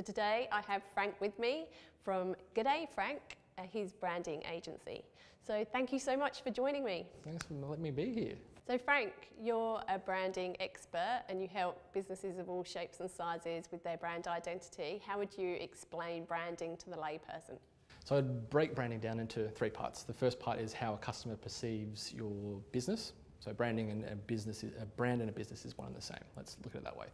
So today I have Frank with me from G'day Frank, his branding agency. So thank you so much for joining me. Thanks for letting me be here. So Frank, you're a branding expert and you help businesses of all shapes and sizes with their brand identity. How would you explain branding to the layperson? So I'd break branding down into three parts. The first part is how a customer perceives your business. So branding and a brand and a business is one and the same. Let's look at it that way.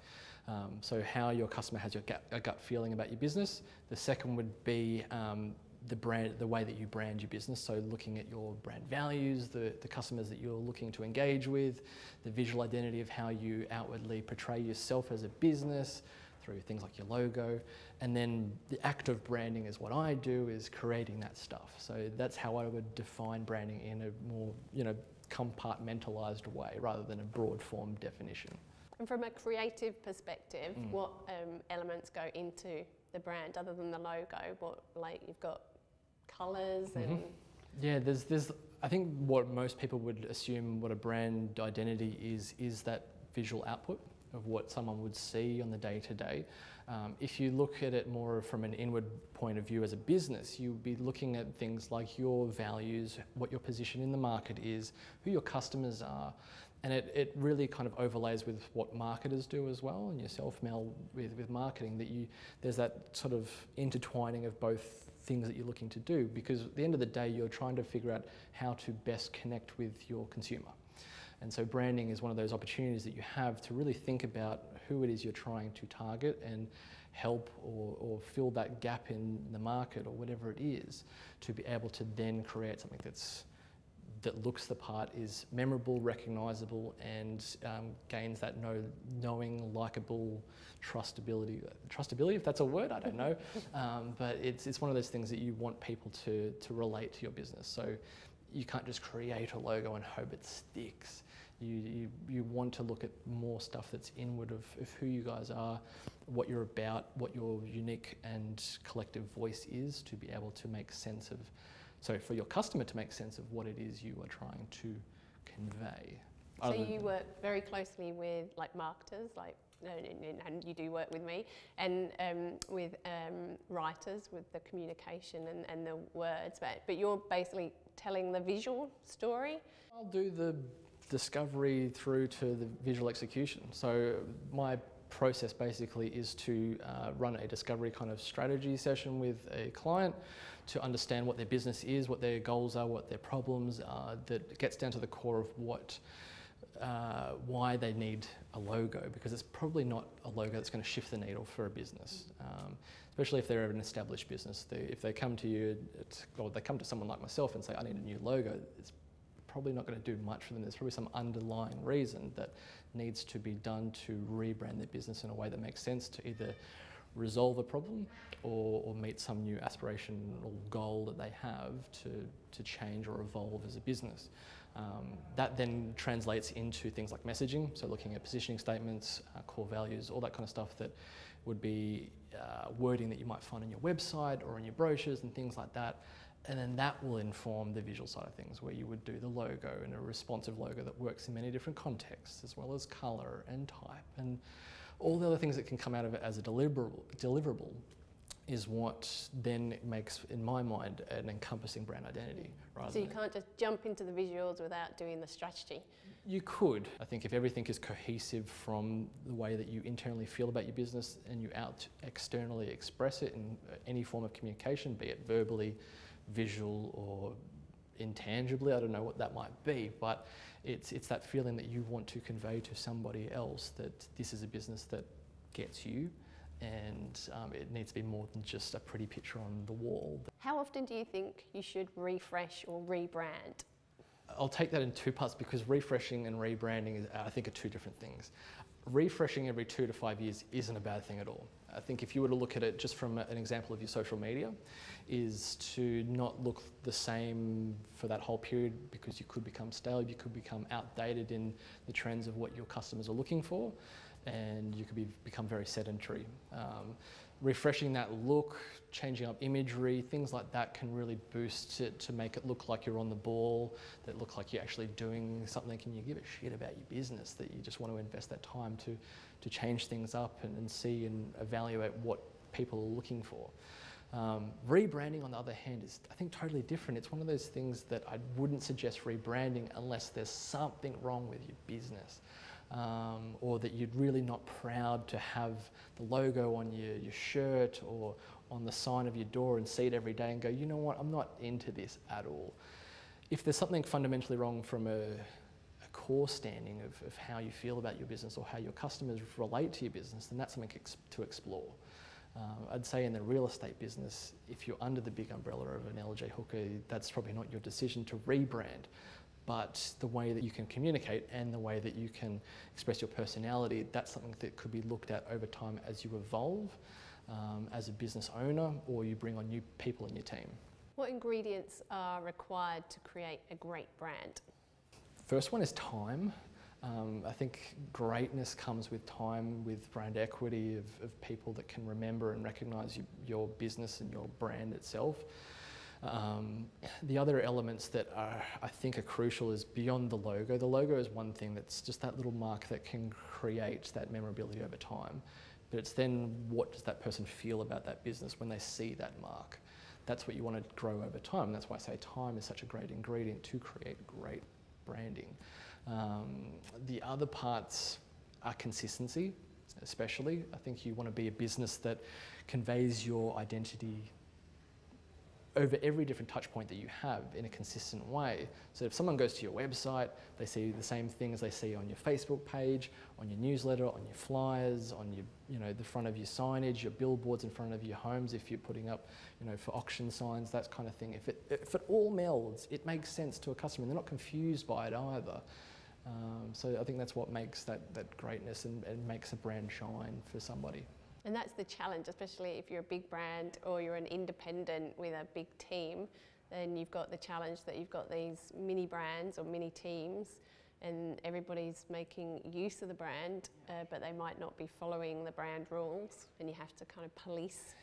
So how your customer has a gut feeling about your business. The second would be the way that you brand your business. So looking at your brand values, the customers that you're looking to engage with, the visual identity of how you outwardly portray yourself as a business through things like your logo. And then the act of branding is what I do, is creating that stuff. So that's how I would define branding in a more, compartmentalized way rather than a broad form definition. And from a creative perspective, what elements go into the brand other than the logo? What, like, you've got colours and... Yeah, there's I think what most people would assume what a brand identity is that visual output of what someone would see on the day-to-day. If you look at it more from an inward point of view as a business, you'll be looking at things like your values, what your position in the market is, who your customers are, and it really kind of overlays with what marketers do as well, and yourself, Mel, with marketing, that there's that sort of intertwining of both things that you're looking to do, because at the end of the day, you're trying to figure out how to best connect with your consumer. And so branding is one of those opportunities that you have to really think about who it is you're trying to target and help or fill that gap in the market or whatever it is, to be able to then create something that looks the part, is memorable, recognisable, and gains that knowing, likeable, trustability, if that's a word, I don't know. But it's one of those things that you want people to relate to your business. So you can't just create a logo and hope it sticks. You want to look at more stuff that's inward of who you guys are, what you're about, what your unique and collective voice is, to be able to make sense of, so for your customer to make sense of what it is you are trying to convey. So you work very closely with marketers, and you do work with me, and with writers, with the communication and the words, but you're basically telling the visual story? I'll do the discovery through to the visual execution. So my process basically is to run a discovery kind of strategy session with a client to understand what their business is, what their goals are, what their problems are, that gets down to the core of what why they need a logo, because it's probably not a logo that's going to shift the needle for a business, especially if they're an established business. If they come to you, or they come to someone like myself and say, I need a new logo, it's probably not going to do much for them. There's probably some underlying reason that needs to be done to rebrand their business in a way that makes sense to either resolve a problem or meet some new aspiration or goal that they have to change or evolve as a business. That then translates into things like messaging, so looking at positioning statements, core values, all that kind of stuff that would be wording that you might find on your website or in your brochures and things like that. And then that will inform the visual side of things, where you would do the logo, and a responsive logo that works in many different contexts, as well as colour and type and all the other things that can come out of it as a deliverable is what then makes, in my mind, an encompassing brand identity. So you can't just jump into the visuals without doing the strategy? You could. I think if everything is cohesive from the way that you internally feel about your business and you externally express it in any form of communication, be it verbally, visual or intangibly, I don't know what that might be, but it's that feeling that you want to convey to somebody else that this is a business that gets you, and it needs to be more than just a pretty picture on the wall. How often do you think you should refresh or rebrand? I'll take that in two parts, because refreshing and rebranding is, I think, are two different things. Refreshing every 2 to 5 years isn't a bad thing at all. I think if you were to look at it just from an example of your social media, is to not look the same for that whole period, because you could become stale, you could become outdated in the trends of what your customers are looking for, and you could become very sedentary. Refreshing that look, changing up imagery, things like that can really boost it to make it look like you're on the ball, that look like you're actually doing something and you give a shit about your business, that you just want to invest that time to change things up and see and evaluate what people are looking for. Rebranding, on the other hand, is, I think, totally different. It's one of those things that I wouldn't suggest rebranding unless there's something wrong with your business, or that you're really not proud to have the logo on your shirt or on the sign of your door and see it every day and go, you know what, I'm not into this at all. If there's something fundamentally wrong from a core standing of how you feel about your business or how your customers relate to your business, then that's something to explore. I'd say in the real estate business, if you're under the big umbrella of an LJ Hooker, that's probably not your decision to rebrand. But the way that you can communicate and the way that you can express your personality, that's something that could be looked at over time as you evolve as a business owner, or you bring on new people in your team. What ingredients are required to create a great brand? First one is time. I think greatness comes with time, with brand equity of people that can remember and recognise your business and your brand itself. The other elements that I think are crucial is beyond the logo. The logo is one thing that's just that little mark that can create that memorability over time. But it's then, what does that person feel about that business when they see that mark? That's what you want to grow over time. That's why I say time is such a great ingredient to create great branding. The other parts are consistency, especially. I think you want to be a business that conveys your identity over every different touch point that you have in a consistent way. So if someone goes to your website, they see the same things they see on your Facebook page, on your newsletter, on your flyers, on your, the front of your signage, your billboards in front of your homes, if you're putting up, for auction signs, that kind of thing. If it all melds, it makes sense to a customer and they're not confused by it either. So I think that's what makes that greatness and makes a brand shine for somebody. And that's the challenge, especially if you're a big brand or you're an independent with a big team, then you've got the challenge that you've got these mini brands or mini teams and everybody's making use of the brand, but they might not be following the brand rules, and you have to kind of police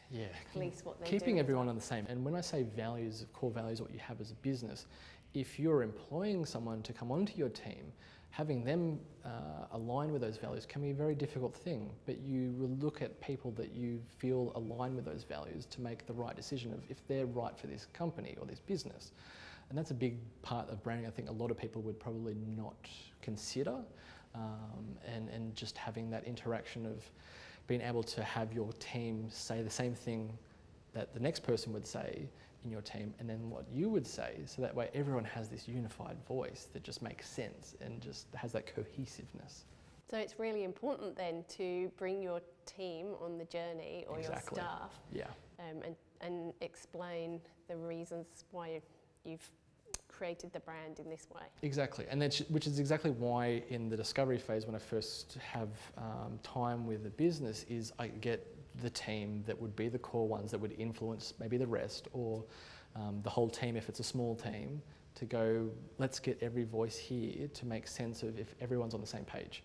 what they're doing. Keeping everyone on the same. And when I say values, core values, what you have as a business, if you're employing someone to come onto your team, having them align with those values can be a very difficult thing, but you will look at people that you feel align with those values to make the right decision of if they're right for this company or this business. And that's a big part of branding I think a lot of people would probably not consider, and just having that interaction of being able to have your team say the same thing that the next person would say in your team and then what you would say, so that way everyone has this unified voice that just makes sense and just has that cohesiveness. So it's really important then to bring your team on the journey, or exactly. Your staff, yeah. And explain the reasons why you've created the brand in this way. Exactly, and that's, which is exactly why in the discovery phase when I first have time with the business is I get the team that would be the core ones that would influence maybe the rest, or the whole team if it's a small team, to go, let's get every voice here to make sense of if everyone's on the same page.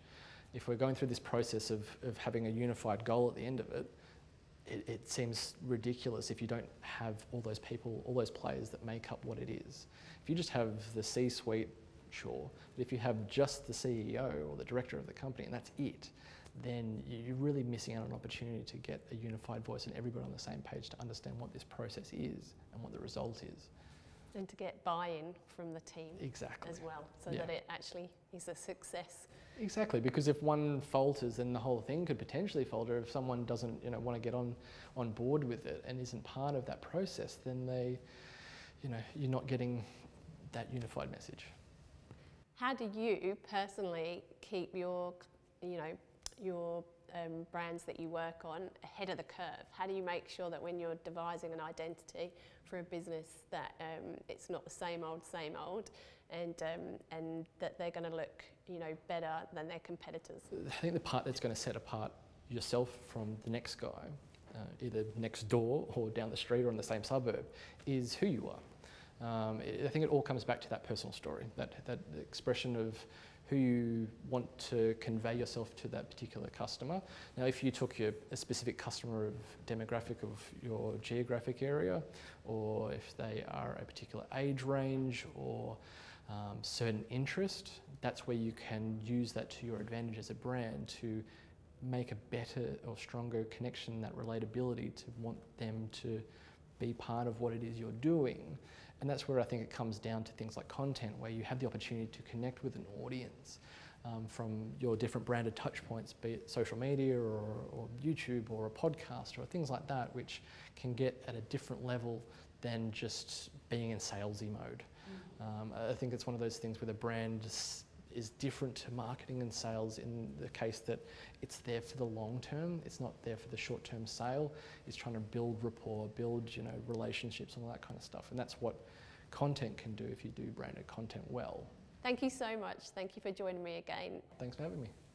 If we're going through this process of having a unified goal at the end of it, it seems ridiculous if you don't have all those people, all those players that make up what it is. If you just have the C-suite, sure, but if you have just the CEO or the director of the company and that's it, then you're really missing out on an opportunity to get a unified voice and everybody on the same page to understand what this process is and what the result is. And to get buy-in from the team, exactly, as well, so yeah, that it actually is a success. Exactly, because if one falters, then the whole thing could potentially falter. If someone doesn't want to get on board with it and isn't part of that process, then they, you're not getting that unified message. How do you personally keep your brands that you work on ahead of the curve? How do you make sure that when you're devising an identity for a business that it's not the same old, and that they're going to look better than their competitors? I think the part that's going to set apart yourself from the next guy, either next door or down the street or in the same suburb, is who you are. I think it all comes back to that personal story, that expression of who you want to convey yourself to that particular customer. Now, if you took a specific customer of demographic of your geographic area, or if they are a particular age range or certain interest, that's where you can use that to your advantage as a brand to make a better or stronger connection, that relatability, to want them to be part of what it is you're doing. And that's where I think it comes down to things like content, where you have the opportunity to connect with an audience from your different branded touch points, be it social media or YouTube or a podcast or things like that, which can get at a different level than just being in salesy mode. Mm-hmm. I think it's one of those things where the brand is different to marketing and sales in the case that it's there for the long term, it's not there for the short term sale. It's trying to build rapport, build relationships and all that kind of stuff. And that's what content can do if you do branded content well. Thank you so much. Thank you for joining me again. Thanks for having me.